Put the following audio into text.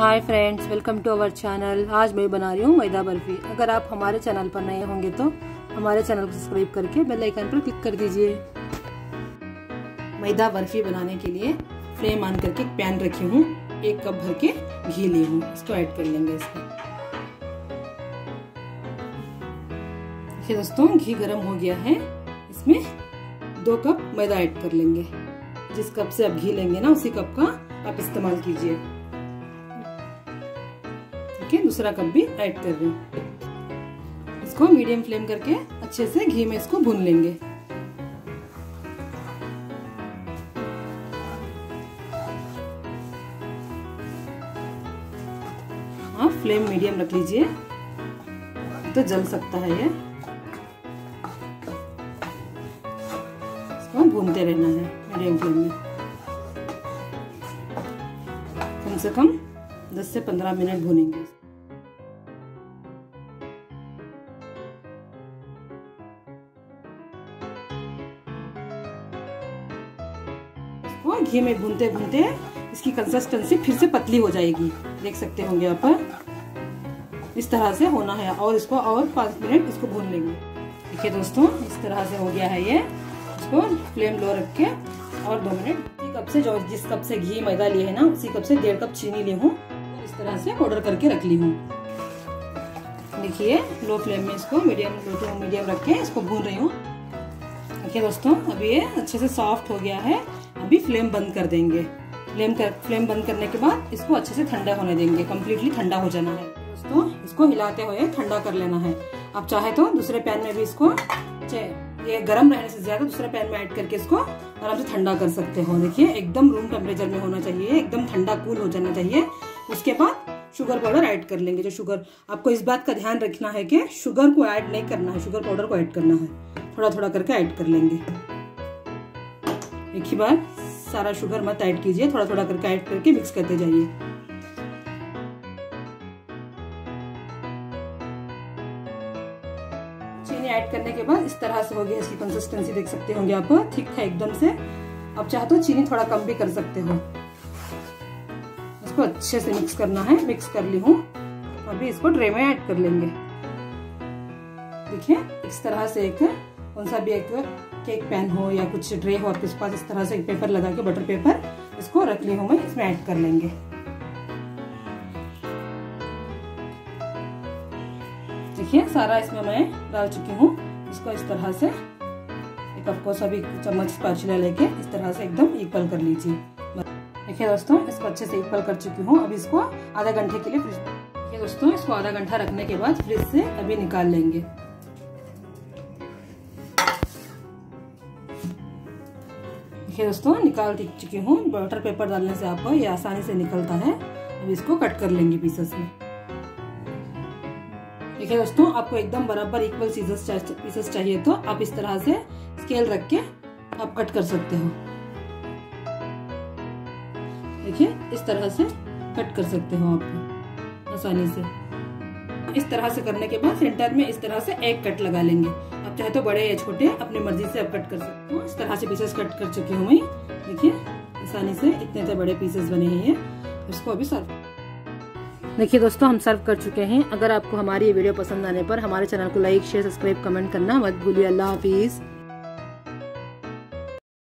Hi friends, welcome to our channel. आज मैं बना रही हूँ मैदा बर्फी। अगर आप हमारे चैनल पर नए होंगे तो हमारे चैनल को सब्सक्राइब करके बेल आइकन पर क्लिक कर दीजिए। मैदा बर्फी बनाने के लिए फ्लेम ऑन करके एक पैन रखी हूँ, एक कप भर के घी ली हूँ, इसको ऐड कर लेंगे। देखिए दोस्तों, घी गर्म हो गया है, इसमें 2 कप मैदा ऐड कर लेंगे। जिस कप से आप घी लेंगे ना, उसी कप का आप इस्तेमाल कीजिए। दूसरा कप भी ऐड कर रही हूँ। इसको मीडियम फ्लेम करके अच्छे से घी में इसको भून लेंगे। हाँ, फ्लेम मीडियम रख लीजिए, तो जल सकता है ये। इसको भूनते रहना है मीडियम फ्लेम में, कम से कम 10 से 15 मिनट भूनेंगे। घी में भूनते भूनते इसकी कंसिस्टेंसी फिर से पतली हो जाएगी, देख सकते होंगे यहाँ पर। इस तरह से होना है और इसको और 5 मिनट इसको भून लेंगे। देखिए दोस्तों, इस तरह से हो गया है ये। इसको फ्लेम लो रख के और 2 मिनट। कप से जो जिस कप से घी मैदा लिए है ना, उसी कप से 1.5 कप चीनी ली हूँ और इस तरह से पाउडर करके रख ली हूँ। देखिए लो फ्लेम में इसको मीडियम रख के इसको भून रही हूँ। देखिए दोस्तों, अब ये अच्छे से सॉफ्ट हो गया है। अभी फ्लेम बंद कर देंगे। फ्लेम बंद करने के बाद इसको अच्छे से ठंडा होने देंगे, कम्प्लीटली ठंडा हो जाना है दोस्तों। इसको हिलाते हुए ठंडा कर लेना है। आप चाहे तो दूसरे पैन में भी इसको, ये गर्म रहने से ज्यादा दूसरे पैन में ऐड करके इसको आराम से ठंडा कर सकते हो। देखिए एकदम रूम टेम्परेचर में होना चाहिए, एकदम ठंडा कूल हो जाना चाहिए। उसके बाद शुगर पाउडर ऐड कर लेंगे। जो शुगर, आपको इस बात का ध्यान रखना है कि शुगर को ऐड नहीं करना है, शुगर पाउडर को ऐड करना है। थोड़ा थोड़ा करके ऐड कर लेंगे, एक ही बार सारा शुगर मत ऐड कीजिए, थोड़ा थोड़ा करके ऐड करके मिक्स करते जाइए। चीनी ऐड करने के बाद इस तरह से हो गया इसकी कंसिस्टेंसी, देख सकते होंगे आप। ठीक है एकदम से। अब चाहे तो चीनी थोड़ा कम भी कर सकते हो। इसको अच्छे से मिक्स करना है, मिक्स कर ली हूँ। अभी इसको ट्रे में ऐड कर लेंगे। देखिए इस तरह से एक कौन सा भी एक केक पैन हो या कुछ ट्रे हो आपके पास, इस तरह से एक पेपर लगा के, बटर पेपर, इसको रख ली हूँ मैं। इसमें ऐड कर लेंगे। देखिए सारा इसमें मैं डाल चुकी हूँ। इसको इस तरह से एक आपको सभी चम्मच स्पैचुला लेके इस तरह से एकदम इक्वल कर लीजिए। देखिए दोस्तों, इसको अच्छे से इक्वल कर चुकी हूँ। अब इसको आधा घंटे के लिए फ्रिज, दोस्तों इसको आधा घंटा रखने के बाद फ्रिज से अभी निकाल लेंगे। देखिए दोस्तों, निकाल चुकी हूँ। बटर पेपर डालने से आपको ये आसानी से निकलता है। अब इसको कट कर लेंगे पीसेस में। देखिए दोस्तों, आपको एकदम बराबर इक्वल पीसेस चाहिए तो आप इस तरह से स्केल रख के आप कट कर सकते हो। देखिए इस तरह से कट कर सकते हो आप आसानी से। इस तरह से करने के बाद सेंटर में इस तरह से एक कट लगा लेंगे। आप चाहे तो बड़े या छोटे अपनी मर्जी से आप कट कर सकते हो। इस तरह से पीसेस कट कर चुकी हूँ मैं। देखिए आसानी से इतने बड़े पीसेस बने हैं ये। इसको अभी सर्व। देखिए दोस्तों, हम सर्व कर चुके हैं। अगर आपको हमारी ये वीडियो पसंद आने पर हमारे चैनल को लाइक, शेयर, सब्सक्राइब, कमेंट करना मत भूलिए। अल्लाह हाफिज।